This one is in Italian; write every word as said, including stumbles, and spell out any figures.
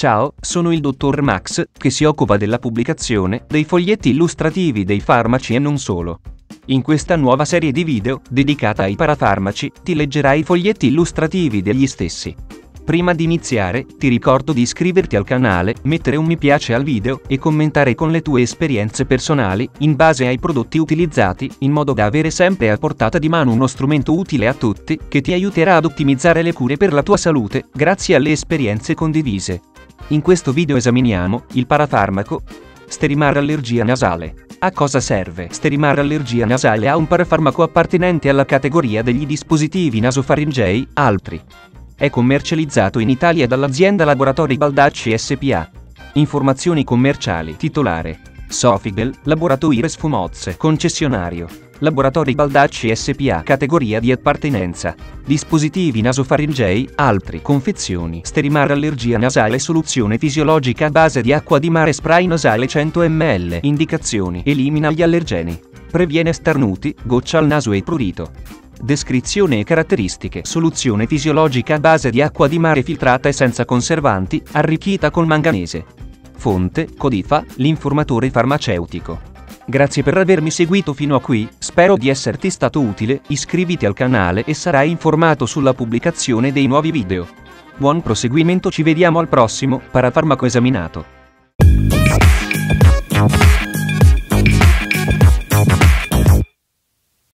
Ciao, sono il dottor Max, che si occupa della pubblicazione dei foglietti illustrativi dei farmaci e non solo. In questa nuova serie di video, dedicata ai parafarmaci, ti leggerai i foglietti illustrativi degli stessi. Prima di iniziare, ti ricordo di iscriverti al canale, mettere un mi piace al video e commentare con le tue esperienze personali, in base ai prodotti utilizzati, in modo da avere sempre a portata di mano uno strumento utile a tutti, che ti aiuterà ad ottimizzare le cure per la tua salute, grazie alle esperienze condivise. In questo video esaminiamo il parafarmaco Sterimar Allergia Nasale. A cosa serve? Sterimar Allergia Nasale è un parafarmaco appartenente alla categoria degli dispositivi nasofaringei, altri. È commercializzato in Italia dall'azienda Laboratori Baldacci S P A. Informazioni commerciali. Titolare: Sofibel, Laboratoires Fumozze. Concessionario: Laboratori Baldacci S P A. Categoria di appartenenza: dispositivi nasofaringei, altri. Confezioni: Sterimar Allergia Nasale, soluzione fisiologica a base di acqua di mare, spray nasale cento millilitri. Indicazioni: elimina gli allergeni, previene starnuti, goccia al naso e prurito. Descrizione e caratteristiche: soluzione fisiologica a base di acqua di mare filtrata e senza conservanti, arricchita col manganese. Fonte: Codifa, l'informatore farmaceutico. Grazie per avermi seguito fino a qui, spero di esserti stato utile, iscriviti al canale e sarai informato sulla pubblicazione dei nuovi video. Buon proseguimento, ci vediamo al prossimo parafarmaco esaminato.